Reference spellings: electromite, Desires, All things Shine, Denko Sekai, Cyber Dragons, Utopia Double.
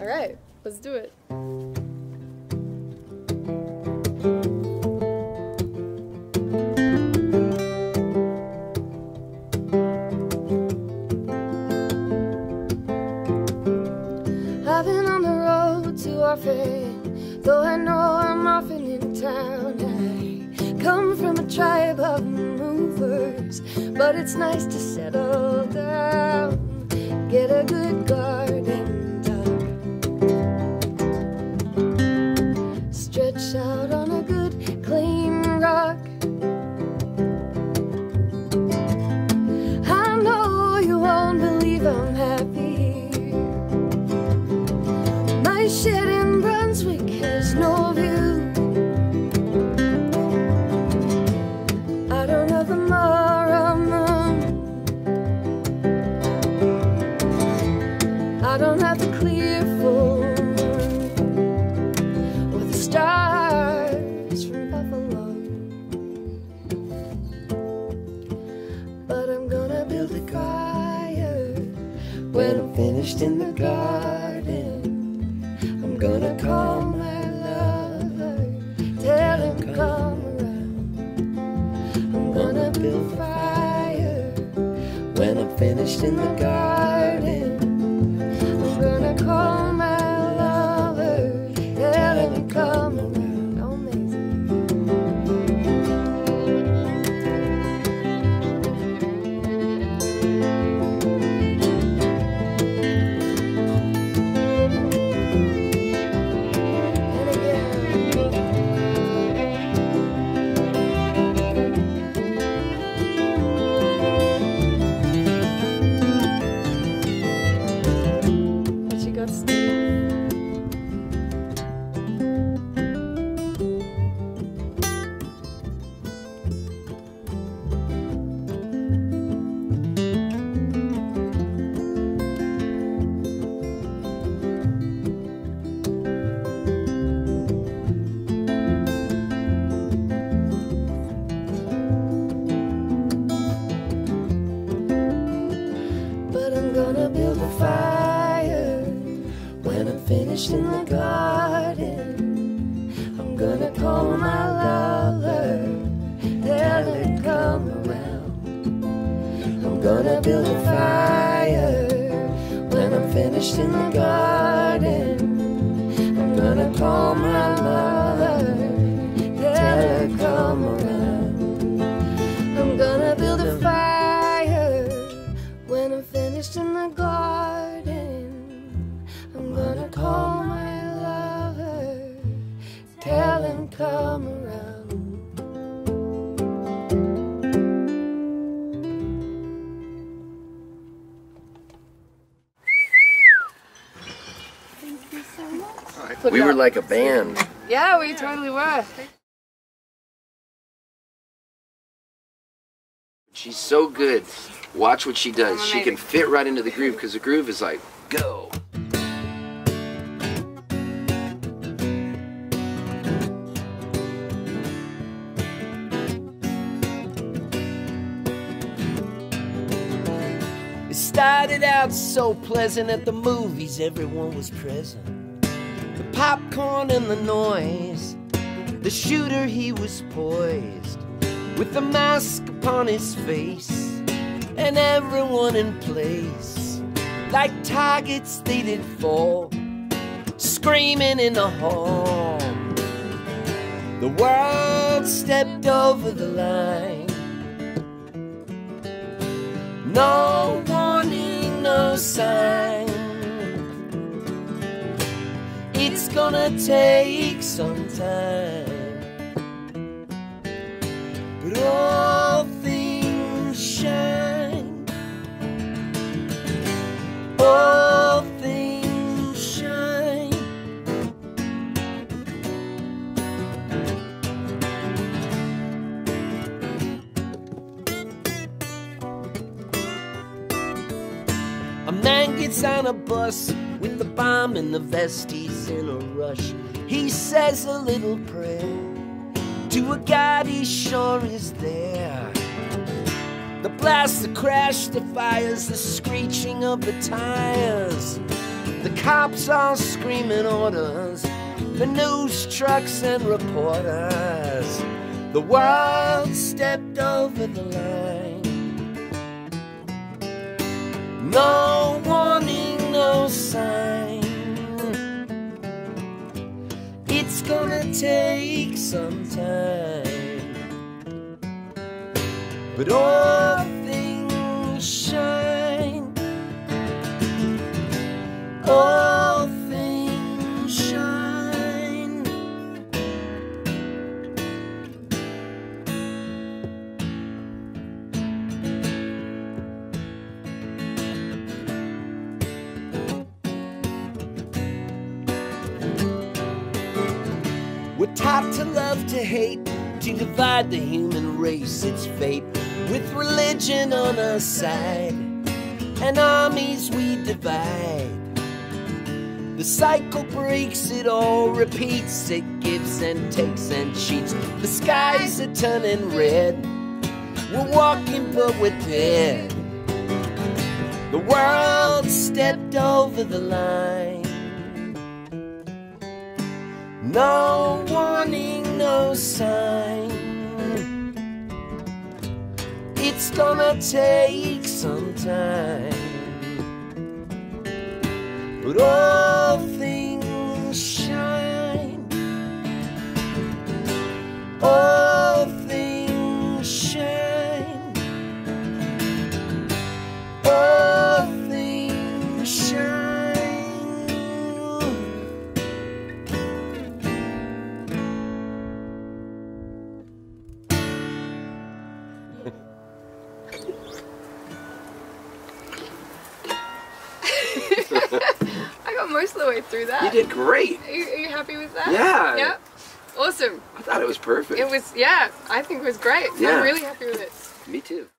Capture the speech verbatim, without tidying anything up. All right, let's do it. I've been on the road too often, though I know I'm often in town. I come from a tribe of movers, but it's nice to settle down, get a good garden dug, stretch out on a good clean rock. I know you won't believe I'm happy. My shed in Brunswick has no view. I don't have to clear for or the stars from Buffalo, but I'm gonna build a fire when I'm finished in the garden. I'm gonna call my lover, tell him come around. I'm gonna build a fire when I'm finished in the garden. Call my lover, tell him to come around. Oh, in the garden, I'm gonna call my lover, tell her to come around. I'm gonna build a fire when I'm finished in the garden. I'm gonna call my lover, tell her to come around. I'm gonna build a fire when I'm finished in the garden. I'm gonna call my lover, tell him come around. Thank you so much. We were like a band. Yeah, we totally were. She's so good. Watch what she does. She can fit right into the groove because the groove is like, go. It started out so pleasant at the movies, everyone was present. The popcorn and the noise, the shooter he was poised, with the mask upon his face, and everyone in place. Like targets they did fall, screaming in the hall. The world stepped over the line. No warning, no sign. It's gonna take some time, but all things shine. All things shine. A man gets on a bus with the bomb in the vest, he's in a rush. He says a little prayer to a God he sure is there. The blast, the crash, the fires, the screeching of the tires, The cops are screaming orders, the news trucks and reporters. The world stepped over the line. No warning, no sign. It's gonna take some time, but all things shine. All things shine. We're taught to love, to hate, to divide the human race, its fate. With religion on our side, and armies we divide. The cycle breaks, it all repeats, it gives and takes and cheats. The skies are turning red, we're walking but we're dead. The world stepped over the line. No warning, no sign. It's gonna take some time, but oh, all things shine. All things shine. All things shine. Most of the way through that. You did great. Are you, are you happy with that? Yeah. Yep. Awesome. I thought it was perfect. It was, yeah, I think it was great. Yeah. I'm really happy with it. Me too.